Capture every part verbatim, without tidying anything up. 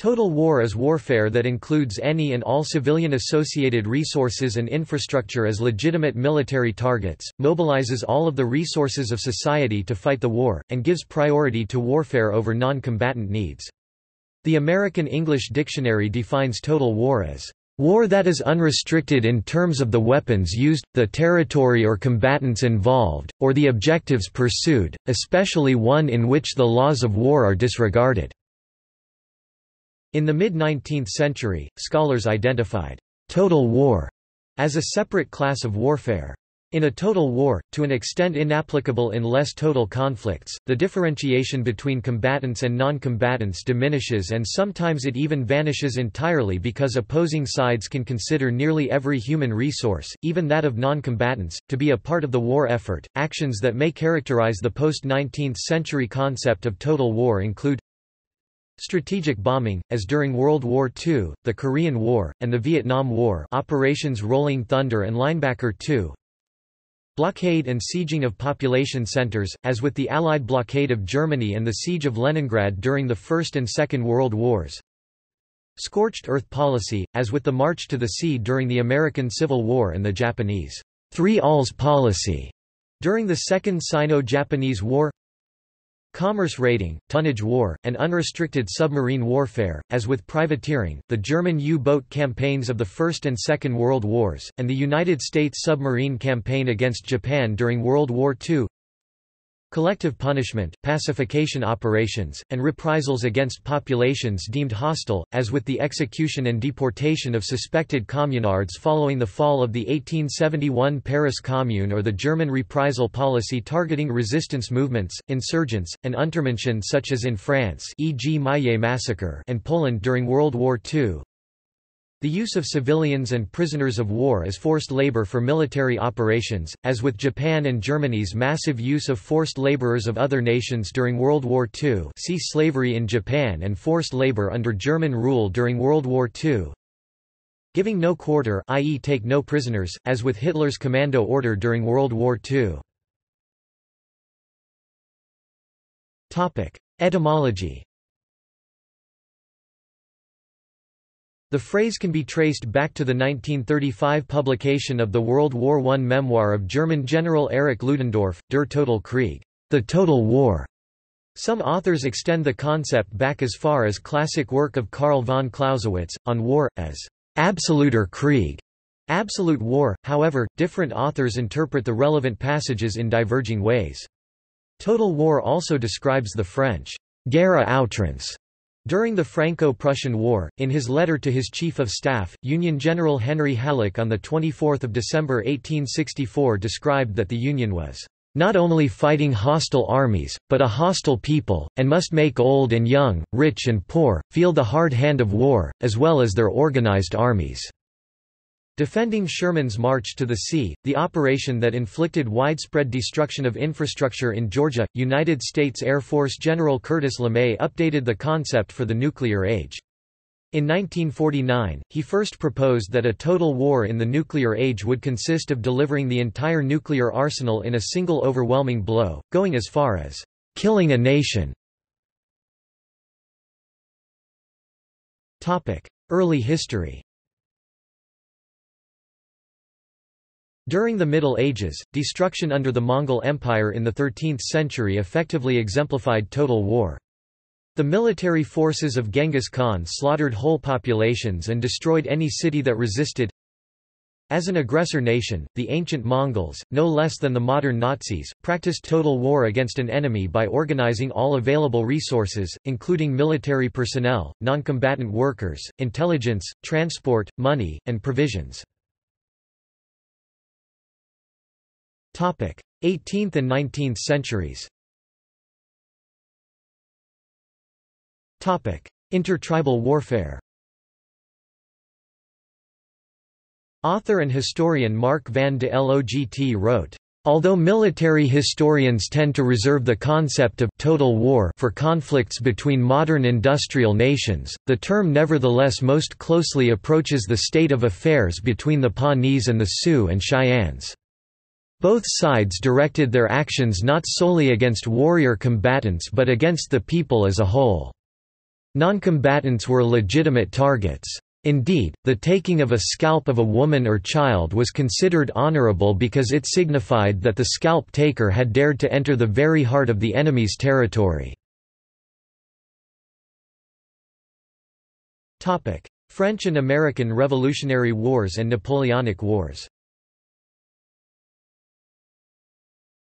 Total war is warfare that includes any and all civilian-associated resources and infrastructure as legitimate military targets, mobilizes all of the resources of society to fight the war, and gives priority to warfare over non-combatant needs. The American English Dictionary defines total war as, "...war that is unrestricted in terms of the weapons used, the territory or combatants involved, or the objectives pursued, especially one in which the laws of war are disregarded." In the mid-nineteenth century, scholars identified «total war» as a separate class of warfare. In a total war, to an extent inapplicable in less total conflicts, the differentiation between combatants and non-combatants diminishes, and sometimes it even vanishes entirely because opposing sides can consider nearly every human resource, even that of non-combatants, to be a part of the war effort. Actions that may characterize the post-nineteenth century concept of total war include strategic bombing, as during World War Two, the Korean War, and the Vietnam War, operations Rolling Thunder and Linebacker two. Blockade and sieging of population centers, as with the Allied blockade of Germany and the siege of Leningrad during the First and Second World Wars. Scorched Earth policy, as with the March to the Sea during the American Civil War and the Japanese Three Alls policy during the Second Sino-Japanese War. Commerce raiding, tonnage war, and unrestricted submarine warfare, as with privateering, the German U-boat campaigns of the First and Second World Wars, and the United States submarine campaign against Japan during World War Two. Collective punishment, pacification operations, and reprisals against populations deemed hostile, as with the execution and deportation of suspected communards following the fall of the eighteen seventy-one Paris Commune, or the German reprisal policy targeting resistance movements, insurgents, and Untermenschen such as in France, for example Maillet massacre, and Poland during World War Two. The use of civilians and prisoners of war as forced labor for military operations, as with Japan and Germany's massive use of forced laborers of other nations during World War Two. See slavery in Japan and forced labor under German rule during World War Two. Giving no quarter, that is take no prisoners, as with Hitler's commando order during World War Two. Topic: Etymology. The phrase can be traced back to the nineteen thirty-five publication of the World War One memoir of German General Erich Ludendorff, Der Total Krieg, the Total War. Some authors extend the concept back as far as classic work of Karl von Clausewitz, on war, as Absoluter Krieg, absolute war. However, different authors interpret the relevant passages in diverging ways. Total war also describes the French Guerre outrance during the Franco-Prussian War. In his letter to his Chief of Staff, Union General Henry Halleck on the twenty-fourth of December eighteen sixty-four described that the Union was "...not only fighting hostile armies, but a hostile people, and must make old and young, rich and poor, feel the hard hand of war, as well as their organized armies." Defending Sherman's March to the Sea, the operation that inflicted widespread destruction of infrastructure in Georgia, United States Air Force General Curtis LeMay updated the concept for the nuclear age. In nineteen forty-nine, he first proposed that a total war in the nuclear age would consist of delivering the entire nuclear arsenal in a single overwhelming blow, going as far as killing a nation. Early history. During the Middle Ages, destruction under the Mongol Empire in the thirteenth century effectively exemplified total war. The military forces of Genghis Khan slaughtered whole populations and destroyed any city that resisted. As an aggressor nation, the ancient Mongols, no less than the modern Nazis, practiced total war against an enemy by organizing all available resources, including military personnel, non-combatant workers, intelligence, transport, money, and provisions. eighteenth and nineteenth centuries. Intertribal warfare. Author and historian Mark van de Logt wrote, "Although military historians tend to reserve the concept of total war for conflicts between modern industrial nations, the term nevertheless most closely approaches the state of affairs between the Pawnees and the Sioux and Cheyennes. Both sides directed their actions not solely against warrior combatants but against the people as a whole. Noncombatants were legitimate targets. Indeed, the taking of a scalp of a woman or child was considered honorable because it signified that the scalp taker had dared to enter the very heart of the enemy's territory. French and American Revolutionary Wars and Napoleonic Wars.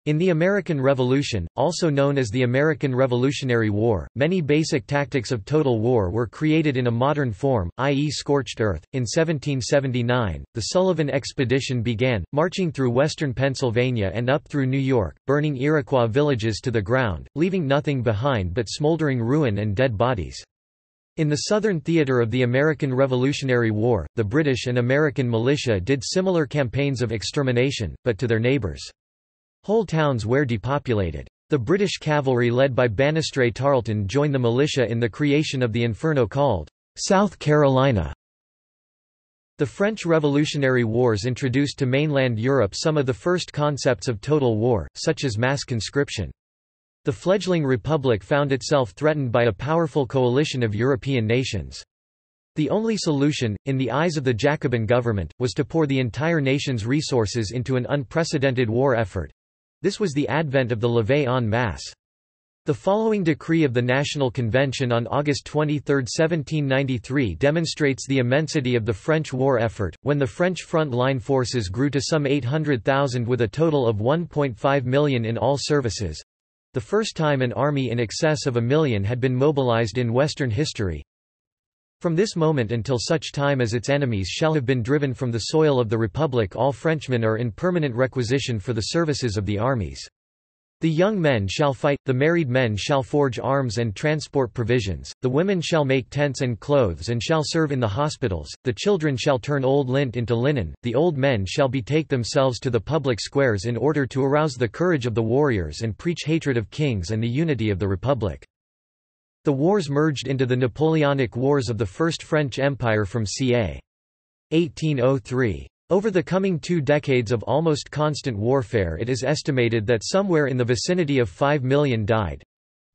In the American Revolution, also known as the American Revolutionary War, many basic tactics of total war were created in a modern form, that is, scorched earth. In seventeen seventy-nine, the Sullivan Expedition began, marching through western Pennsylvania and up through New York, burning Iroquois villages to the ground, leaving nothing behind but smoldering ruin and dead bodies. In the southern theater of the American Revolutionary War, the British and American militia did similar campaigns of extermination, but to their neighbors. Whole towns were depopulated. The British cavalry led by Banastre Tarleton joined the militia in the creation of the inferno called South Carolina. The French Revolutionary Wars introduced to mainland Europe some of the first concepts of total war, such as mass conscription. The fledgling republic found itself threatened by a powerful coalition of European nations. The only solution, in the eyes of the Jacobin government, was to pour the entire nation's resources into an unprecedented war effort. This was the advent of the levée en masse. The following decree of the National Convention on August twenty-third, seventeen ninety-three demonstrates the immensity of the French war effort, when the French front-line forces grew to some eight hundred thousand with a total of one point five million in all services—the first time an army in excess of a million had been mobilized in Western history. From this moment until such time as its enemies shall have been driven from the soil of the Republic, all Frenchmen are in permanent requisition for the services of the armies. The young men shall fight, the married men shall forge arms and transport provisions, the women shall make tents and clothes and shall serve in the hospitals, the children shall turn old lint into linen, the old men shall betake themselves to the public squares in order to arouse the courage of the warriors and preach hatred of kings and the unity of the Republic. The wars merged into the Napoleonic Wars of the First French Empire from circa eighteen oh three. Over the coming two decades of almost constant warfare, it is estimated that somewhere in the vicinity of five million died,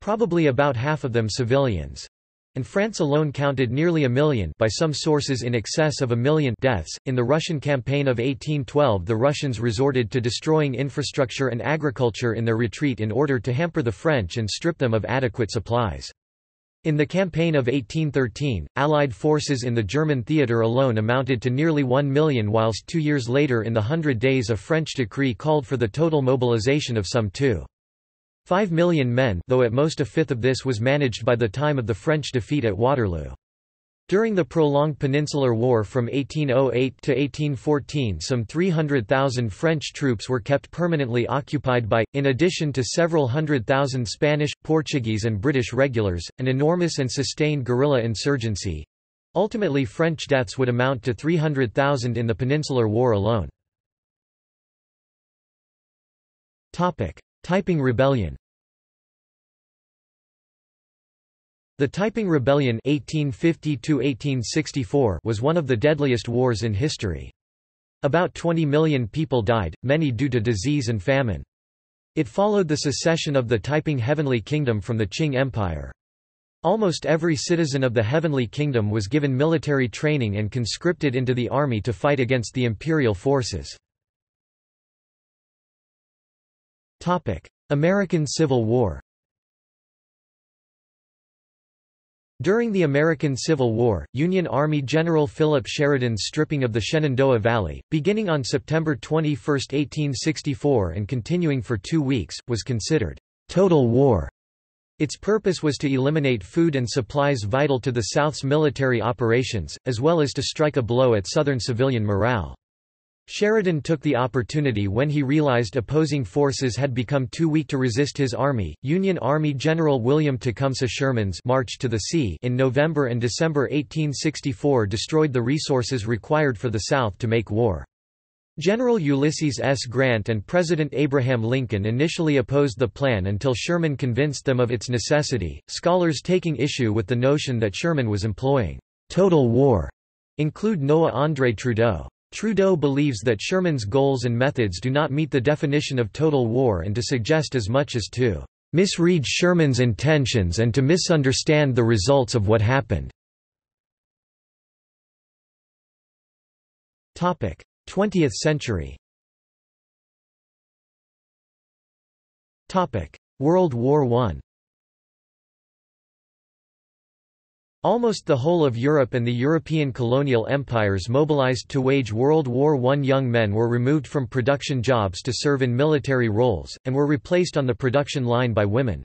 probably about half of them civilians, and France alone counted nearly a million, by some sources in excess of a million, deaths. In the Russian campaign of eighteen twelve, the Russians resorted to destroying infrastructure and agriculture in their retreat in order to hamper the French and strip them of adequate supplies. In the campaign of eighteen thirteen, Allied forces in the German theater alone amounted to nearly one million, whilst two years later in the Hundred Days a French decree called for the total mobilization of some two point five million men, though at most a fifth of this was managed by the time of the French defeat at Waterloo. During the prolonged Peninsular War from eighteen oh eight to eighteen fourteen, some three hundred thousand French troops were kept permanently occupied by, in addition to several hundred thousand Spanish, Portuguese and British regulars, an enormous and sustained guerrilla insurgency. Ultimately, French deaths would amount to three hundred thousand in the Peninsular War alone. Topic: Taiping Rebellion. The Taiping Rebellion eighteen fifty to eighteen sixty-four was one of the deadliest wars in history. About twenty million people died, many due to disease and famine. It followed the secession of the Taiping Heavenly Kingdom from the Qing Empire. Almost every citizen of the Heavenly Kingdom was given military training and conscripted into the army to fight against the imperial forces. American Civil War. During the American Civil War, Union Army General Philip Sheridan's stripping of the Shenandoah Valley, beginning on September twenty-first, eighteen sixty-four and continuing for two weeks, was considered total war. Its purpose was to eliminate food and supplies vital to the South's military operations, as well as to strike a blow at Southern civilian morale. Sheridan took the opportunity when he realized opposing forces had become too weak to resist his army. Union Army General William Tecumseh Sherman's march to the sea in November and December eighteen sixty-four destroyed the resources required for the South to make war. General Ulysses S. Grant and President Abraham Lincoln initially opposed the plan until Sherman convinced them of its necessity. Scholars taking issue with the notion that Sherman was employing total war include Noah Andre Trudeau. Trudeau believes that Sherman's goals and methods do not meet the definition of total war and to suggest as much as to misread Sherman's intentions and to misunderstand the results of what happened. twentieth century World War One Almost the whole of Europe and the European colonial empires mobilized to wage World War One. Young men were removed from production jobs to serve in military roles, and were replaced on the production line by women.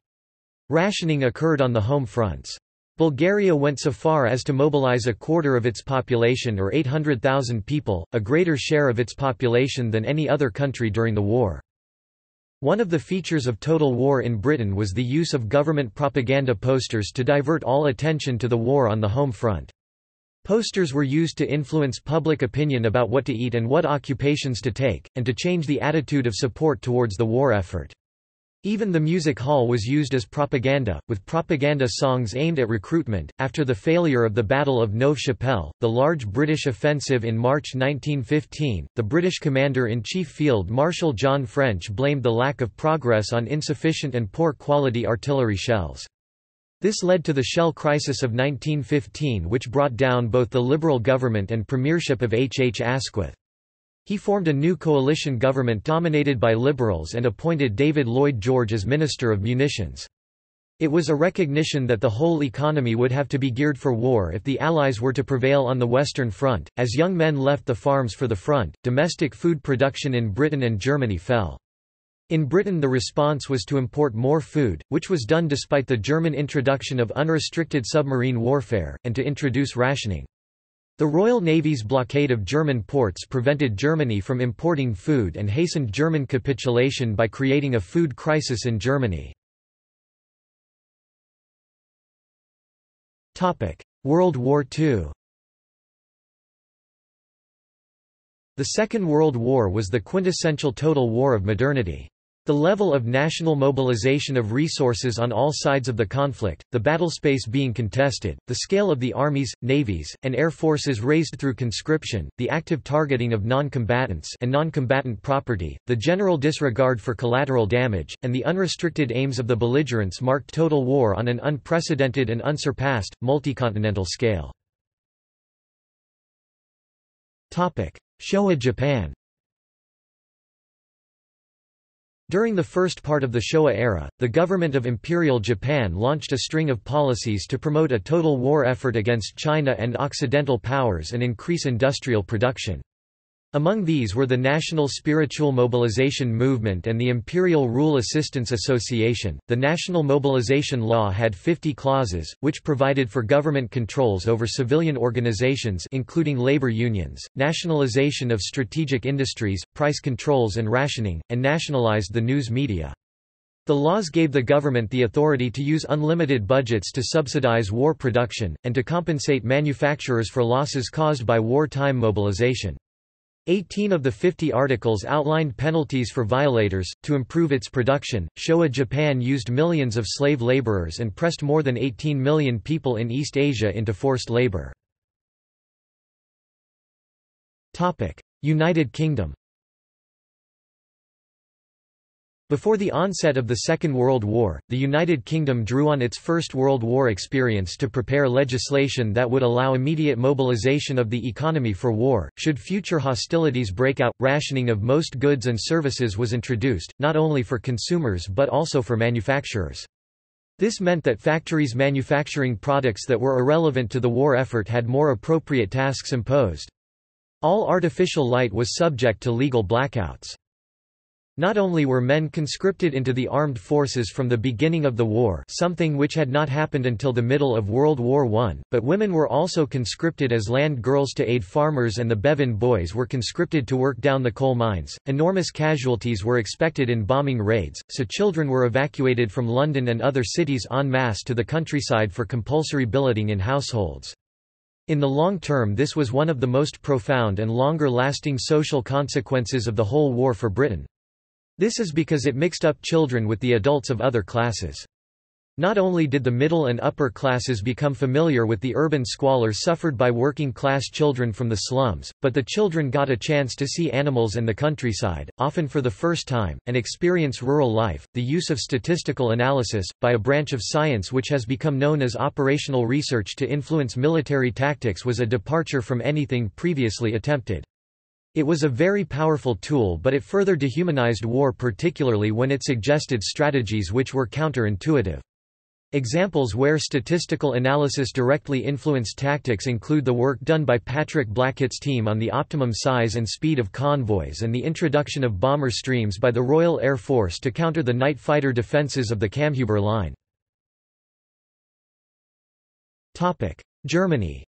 Rationing occurred on the home fronts. Bulgaria went so far as to mobilize a quarter of its population, or eight hundred thousand people, a greater share of its population than any other country during the war. One of the features of total war in Britain was the use of government propaganda posters to divert all attention to the war on the home front. Posters were used to influence public opinion about what to eat and what occupations to take, and to change the attitude of support towards the war effort. Even the music hall was used as propaganda, with propaganda songs aimed at recruitment. After the failure of the Battle of Neuve Chapelle, the large British offensive in March nineteen fifteen, the British Commander-in-Chief Field Marshal John French blamed the lack of progress on insufficient and poor quality artillery shells. This led to the shell crisis of nineteen fifteen, which brought down both the Liberal government and premiership of H H Asquith. He formed a new coalition government dominated by liberals and appointed David Lloyd George as Minister of Munitions. It was a recognition that the whole economy would have to be geared for war if the Allies were to prevail on the Western Front. As young men left the farms for the front, domestic food production in Britain and Germany fell. In Britain, the response was to import more food, which was done despite the German introduction of unrestricted submarine warfare, and to introduce rationing. The Royal Navy's blockade of German ports prevented Germany from importing food and hastened German capitulation by creating a food crisis in Germany. World War Two The Second World War was the quintessential total war of modernity. The level of national mobilization of resources on all sides of the conflict, the battlespace being contested, the scale of the armies, navies, and air forces raised through conscription, the active targeting of non-combatants and non-combatant property, the general disregard for collateral damage, and the unrestricted aims of the belligerents marked total war on an unprecedented and unsurpassed, multicontinental scale. Showa Japan. During the first part of the Showa era, the government of Imperial Japan launched a string of policies to promote a total war effort against China and Occidental powers and increase industrial production. Among these were the National Spiritual Mobilization Movement and the Imperial Rule Assistance Association. The National Mobilization Law had fifty clauses, which provided for government controls over civilian organizations, including labor unions, nationalization of strategic industries, price controls and rationing, and nationalized the news media. The laws gave the government the authority to use unlimited budgets to subsidize war production, and to compensate manufacturers for losses caused by wartime mobilization. Eighteen of the fifty articles outlined penalties for violators. To improve its production, Showa Japan used millions of slave laborers and pressed more than eighteen million people in East Asia into forced labor. United Kingdom. Before the onset of the Second World War, the United Kingdom drew on its First World War experience to prepare legislation that would allow immediate mobilization of the economy for war. Should future hostilities break out, rationing of most goods and services was introduced, not only for consumers but also for manufacturers. This meant that factories manufacturing products that were irrelevant to the war effort had more appropriate tasks imposed. All artificial light was subject to legal blackouts. Not only were men conscripted into the armed forces from the beginning of the war, something which had not happened until the middle of World War One, but women were also conscripted as land girls to aid farmers, and the Bevan boys were conscripted to work down the coal mines. Enormous casualties were expected in bombing raids, so children were evacuated from London and other cities en masse to the countryside for compulsory billeting in households. In the long term, this was one of the most profound and longer-lasting social consequences of the whole war for Britain. This is because it mixed up children with the adults of other classes. Not only did the middle and upper classes become familiar with the urban squalor suffered by working-class children from the slums, but the children got a chance to see animals and the countryside, often for the first time, and experience rural life. The use of statistical analysis, by a branch of science which has become known as operational research to influence military tactics, was a departure from anything previously attempted. It was a very powerful tool, but it further dehumanized war, particularly when it suggested strategies which were counterintuitive. Examples where statistical analysis directly influenced tactics include the work done by Patrick Blackkett's team on the optimum size and speed of convoys and the introduction of bomber streams by the Royal Air Force to counter the night fighter defenses of the Kamhuber line. Germany.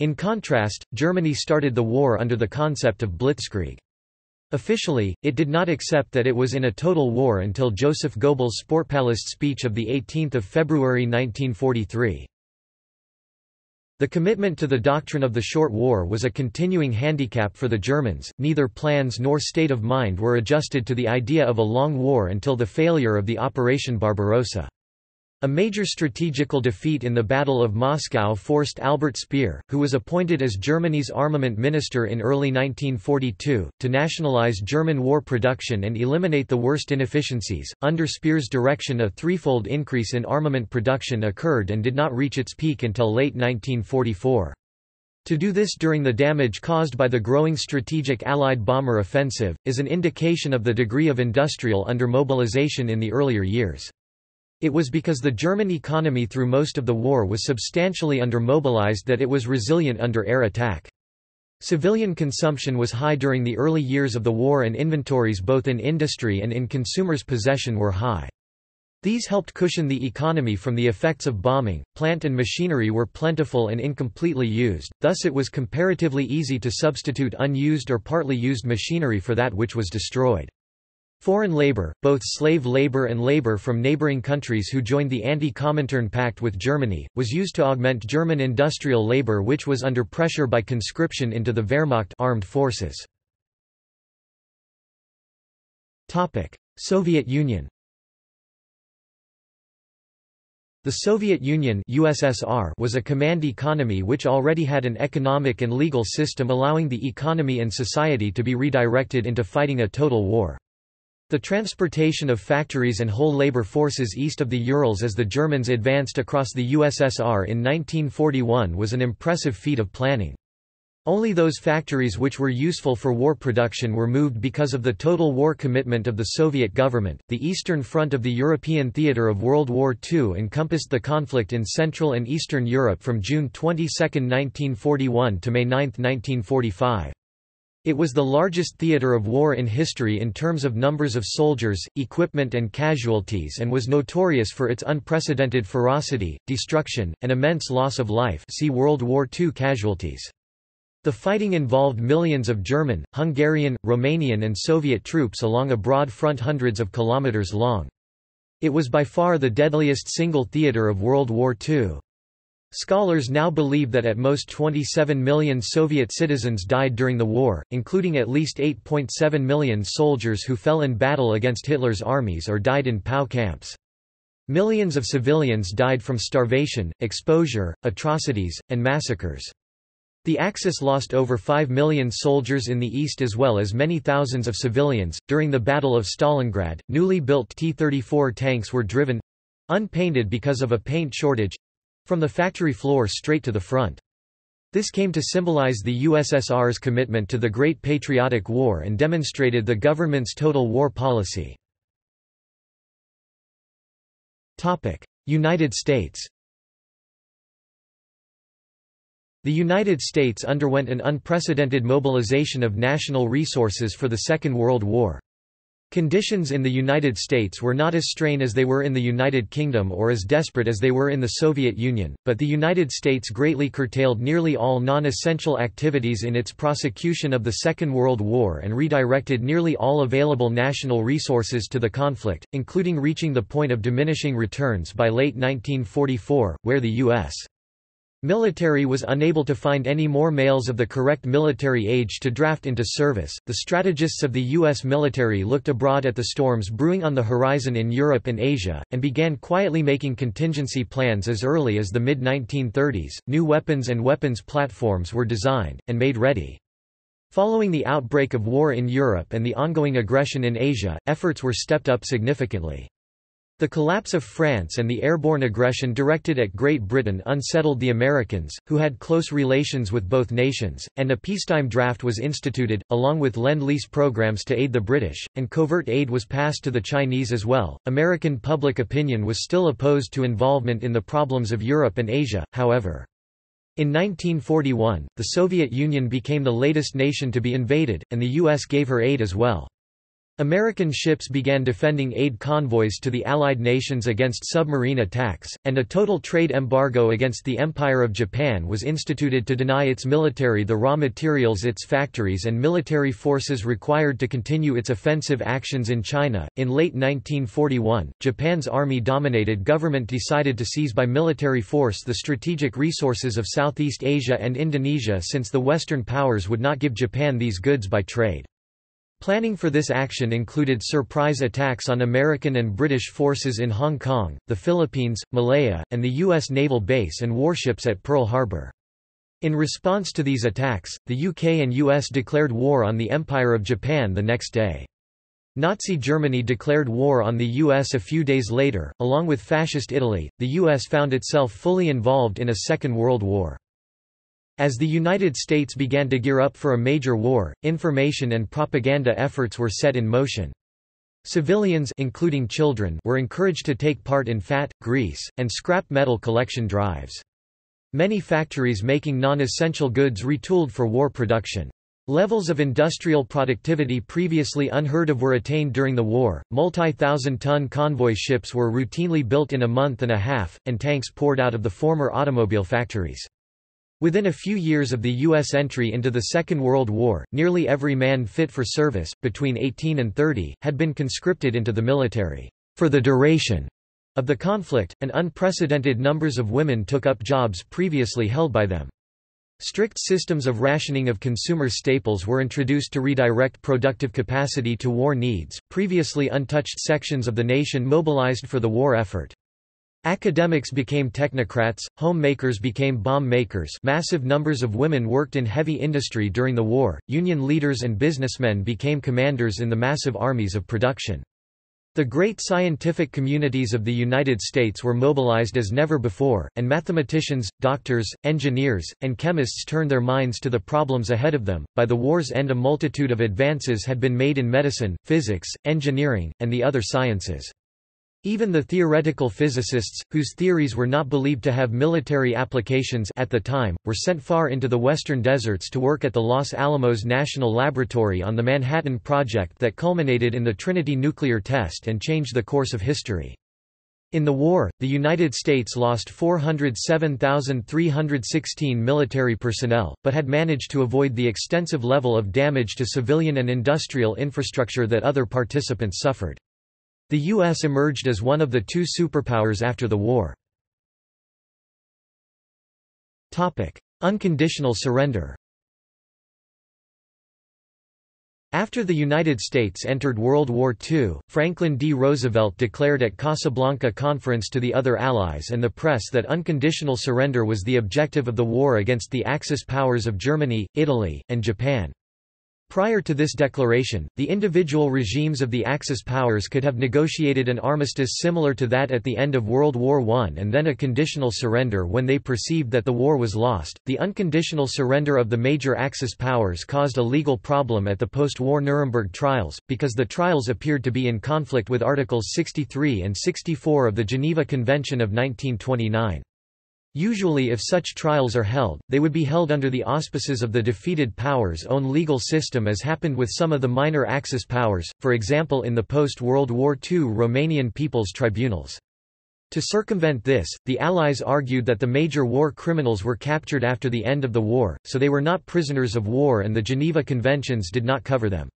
In contrast, Germany started the war under the concept of Blitzkrieg. Officially, it did not accept that it was in a total war until Joseph Goebbels' Sportpalast speech of the eighteenth of February nineteen forty-three. The commitment to the doctrine of the Short War was a continuing handicap for the Germans. Neither plans nor state of mind were adjusted to the idea of a long war until the failure of the Operation Barbarossa. A major strategical defeat in the Battle of Moscow forced Albert Speer, who was appointed as Germany's armament minister in early nineteen forty-two, to nationalize German war production and eliminate the worst inefficiencies. Under Speer's direction, a threefold increase in armament production occurred and did not reach its peak until late nineteen forty-four. To do this during the damage caused by the growing strategic Allied bomber offensive is an indication of the degree of industrial under-mobilization in the earlier years. It was because the German economy through most of the war was substantially under-mobilized that it was resilient under air attack. Civilian consumption was high during the early years of the war, and inventories both in industry and in consumers' possession were high. These helped cushion the economy from the effects of bombing. Plant and machinery were plentiful and incompletely used, thus it was comparatively easy to substitute unused or partly used machinery for that which was destroyed. Foreign labor, both slave labor and labor from neighboring countries who joined the Anti-Comintern Pact with Germany, was used to augment German industrial labor, which was under pressure by conscription into the Wehrmacht armed forces. Topic: Soviet Union. The Soviet Union (U S S R) was a command economy which already had an economic and legal system allowing the economy and society to be redirected into fighting a total war. The transportation of factories and whole labor forces east of the Urals as the Germans advanced across the U S S R in nineteen forty-one was an impressive feat of planning. Only those factories which were useful for war production were moved because of the total war commitment of the Soviet government. The eastern front of the European theater of World War Two encompassed the conflict in Central and Eastern Europe from June twenty-second nineteen forty-one to May ninth nineteen forty-five. It was the largest theater of war in history in terms of numbers of soldiers, equipment and casualties, and was notorious for its unprecedented ferocity, destruction, and immense loss of life. See World War Two casualties. The fighting involved millions of German, Hungarian, Romanian and Soviet troops along a broad front hundreds of kilometers long. It was by far the deadliest single theater of World War Two. Scholars now believe that at most twenty-seven million Soviet citizens died during the war, including at least eight point seven million soldiers who fell in battle against Hitler's armies or died in POW camps. Millions of civilians died from starvation, exposure, atrocities, and massacres. The Axis lost over five million soldiers in the east as well as many thousands of civilians. During the Battle of Stalingrad, newly built T thirty-four tanks were driven unpainted because of a paint shortage from the factory floor straight to the front. This came to symbolize the U S S R's commitment to the Great Patriotic War and demonstrated the government's total war policy. United States. The United States underwent an unprecedented mobilization of national resources for the Second World War. Conditions in the United States were not as strained as they were in the United Kingdom or as desperate as they were in the Soviet Union, but the United States greatly curtailed nearly all non-essential activities in its prosecution of the Second World War and redirected nearly all available national resources to the conflict, including reaching the point of diminishing returns by late nineteen forty-four, where the U S Military was unable to find any more males of the correct military age to draft into service. The strategists of the U S military looked abroad at the storms brewing on the horizon in Europe and Asia, and began quietly making contingency plans as early as the mid nineteen thirties. New weapons and weapons platforms were designed and made ready. Following the outbreak of war in Europe and the ongoing aggression in Asia, efforts were stepped up significantly. The collapse of France and the airborne aggression directed at Great Britain unsettled the Americans, who had close relations with both nations, and a peacetime draft was instituted, along with Lend-Lease programs to aid the British, and covert aid was passed to the Chinese as well. American public opinion was still opposed to involvement in the problems of Europe and Asia, however. In nineteen forty-one, the Soviet Union became the latest nation to be invaded, and the U S gave her aid as well. American ships began defending aid convoys to the Allied nations against submarine attacks, and a total trade embargo against the Empire of Japan was instituted to deny its military the raw materials its factories and military forces required to continue its offensive actions in China. In late nineteen forty-one, Japan's army-dominated government decided to seize by military force the strategic resources of Southeast Asia and Indonesia, since the Western powers would not give Japan these goods by trade. Planning for this action included surprise attacks on American and British forces in Hong Kong, the Philippines, Malaya, and the U S naval base and warships at Pearl Harbor. In response to these attacks, the U K and U S declared war on the Empire of Japan the next day. Nazi Germany declared war on the U S a few days later. Along with Fascist Italy, the U S found itself fully involved in a Second World War. As the United States began to gear up for a major war, information and propaganda efforts were set in motion. Civilians, including children, were encouraged to take part in fat, grease, and scrap metal collection drives. Many factories making non-essential goods retooled for war production. Levels of industrial productivity previously unheard of were attained during the war. Multi-thousand-ton convoy ships were routinely built in a month and a half, and tanks poured out of the former automobile factories. Within a few years of the U S entry into the Second World War, nearly every man fit for service, between eighteen and thirty, had been conscripted into the military. For the duration of the conflict, and unprecedented numbers of women took up jobs previously held by them. Strict systems of rationing of consumer staples were introduced to redirect productive capacity to war needs. Previously untouched sections of the nation mobilized for the war effort. Academics became technocrats, homemakers became bomb makers, massive numbers of women worked in heavy industry during the war, union leaders and businessmen became commanders in the massive armies of production. The great scientific communities of the United States were mobilized as never before, and mathematicians, doctors, engineers, and chemists turned their minds to the problems ahead of them. By the war's end, a multitude of advances had been made in medicine, physics, engineering, and the other sciences. Even the theoretical physicists, whose theories were not believed to have military applications at the time, were sent far into the western deserts to work at the Los Alamos National Laboratory on the Manhattan Project that culminated in the Trinity nuclear test and changed the course of history. In the war, the United States lost four hundred seven thousand three hundred sixteen military personnel, but had managed to avoid the extensive level of damage to civilian and industrial infrastructure that other participants suffered. The U S emerged as one of the two superpowers after the war. Topic: Unconditional surrender. After the United States entered World War Two, Franklin D. Roosevelt declared at Casablanca Conference to the other allies and the press that unconditional surrender was the objective of the war against the Axis powers of Germany, Italy, and Japan. Prior to this declaration, the individual regimes of the Axis powers could have negotiated an armistice similar to that at the end of World War One and then a conditional surrender when they perceived that the war was lost. The unconditional surrender of the major Axis powers caused a legal problem at the post-war Nuremberg trials, because the trials appeared to be in conflict with Articles sixty-three and sixty-four of the Geneva Convention of nineteen twenty-nine. Usually, if such trials are held, they would be held under the auspices of the defeated power's own legal system, as happened with some of the minor Axis powers, for example in the post-World War Two Romanian People's Tribunals. To circumvent this, the Allies argued that the major war criminals were captured after the end of the war, so they were not prisoners of war and the Geneva Conventions did not cover them.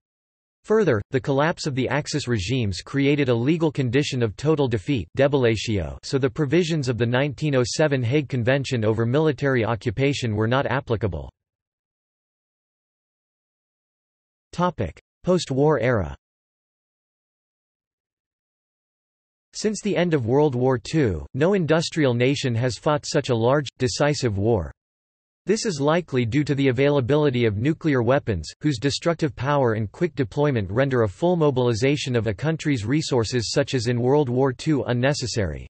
Further, the collapse of the Axis regimes created a legal condition of total defeat, debillatio, so the provisions of the nineteen oh seven Hague Convention over military occupation were not applicable. Post-war era. Since the end of World War Two, no industrial nation has fought such a large, decisive war. This is likely due to the availability of nuclear weapons, whose destructive power and quick deployment render a full mobilization of a country's resources such as in World War Two unnecessary.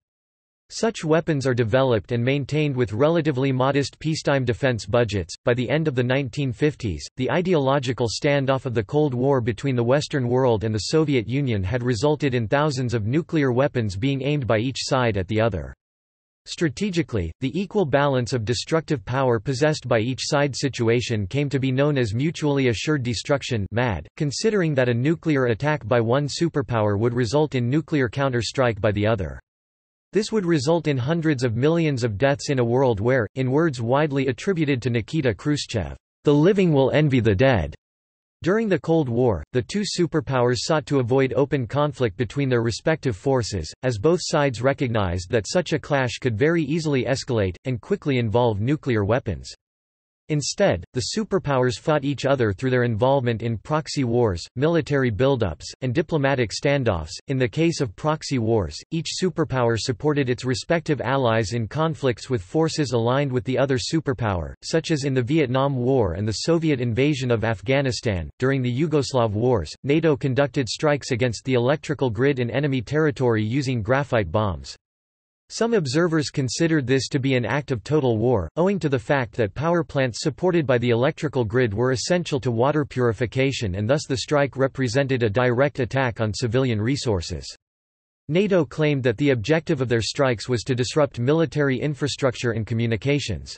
Such weapons are developed and maintained with relatively modest peacetime defense budgets. By the end of the nineteen fifties, the ideological standoff of the Cold War between the Western world and the Soviet Union had resulted in thousands of nuclear weapons being aimed by each side at the other. Strategically, the equal balance of destructive power possessed by each side situation came to be known as mutually assured destruction (M A D), considering that a nuclear attack by one superpower would result in nuclear counter-strike by the other. This would result in hundreds of millions of deaths in a world where, in words widely attributed to Nikita Khrushchev, "the living will envy the dead." During the Cold War, the two superpowers sought to avoid open conflict between their respective forces, as both sides recognized that such a clash could very easily escalate, and quickly involve nuclear weapons. Instead, the superpowers fought each other through their involvement in proxy wars, military buildups, and diplomatic standoffs. In the case of proxy wars, each superpower supported its respective allies in conflicts with forces aligned with the other superpower, such as in the Vietnam War and the Soviet invasion of Afghanistan. During the Yugoslav Wars, NATO conducted strikes against the electrical grid in enemy territory using graphite bombs. Some observers considered this to be an act of total war, owing to the fact that power plants supported by the electrical grid were essential to water purification, and thus the strike represented a direct attack on civilian resources. NATO claimed that the objective of their strikes was to disrupt military infrastructure and communications.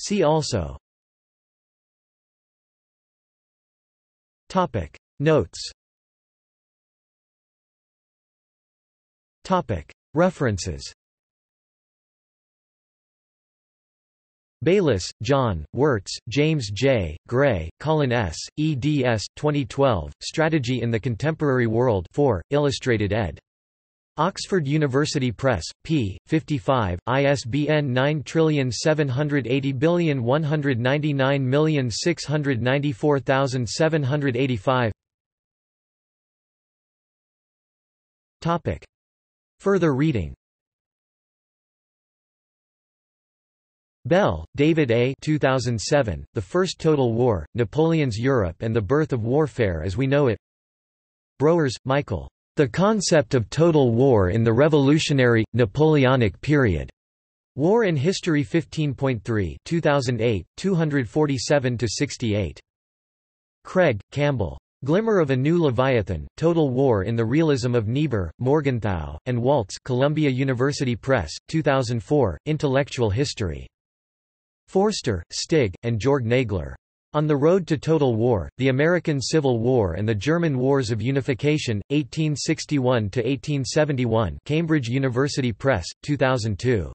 See also. Notes. References. Bayliss, John, Wirtz, James J., Gray, Colin S., eds. twenty twelve, Strategy in the Contemporary World four, Illustrated ed. Oxford University Press, p. fifty-five, I S B N nine seven eight zero one nine nine six nine four seven eight five. Further reading. Bell, David A. two thousand seven, The First Total War, Napoleon's Europe and the Birth of Warfare as We Know It. Browers, Michael. The Concept of Total War in the Revolutionary, Napoleonic Period. War and History fifteen point three two thousand eight, two forty-seven to sixty-eight. Craig, Campbell. Glimmer of a New Leviathan, Total War in the Realism of Niebuhr, Morgenthau, and Waltz, Columbia University Press, two thousand four, Intellectual History. Forster, Stig, and Georg Naegler. On the Road to Total War, The American Civil War and the German Wars of Unification, eighteen sixty-one to eighteen seventy-one, Cambridge University Press, two thousand two.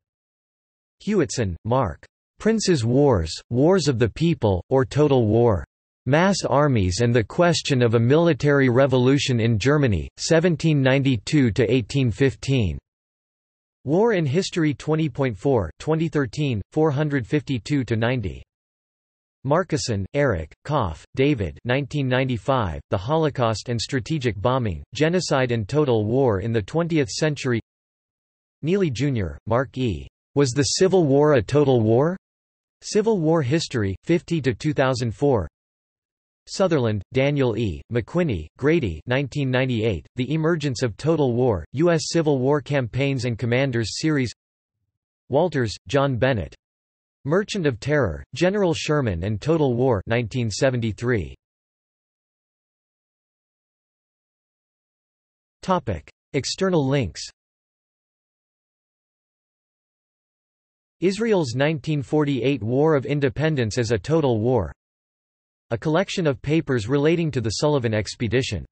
Hewitson, Mark. Princes' Wars, Wars of the People, or Total War. Mass Armies and the Question of a Military Revolution in Germany, seventeen ninety-two to eighteen fifteen. War in History twenty point four twenty thirteen, four fifty-two to ninety. Markison, Erich, Kauf, David nineteen ninety-five, The Holocaust and Strategic Bombing, Genocide and Total War in the twentieth Century. Neely, Junior, Mark E. Was the Civil War a Total War? Civil War History, fifty to two thousand four. Sutherland, Daniel E., McQuinney, Grady nineteen ninety-eight, The Emergence of Total War, U S. Civil War Campaigns and Commanders Series. Walters, John Bennett. Merchant of Terror, General Sherman and Total War nineteen seventy-three. External links. Israel's nineteen forty-eight War of Independence as a Total War. A collection of papers relating to the Sullivan Expedition.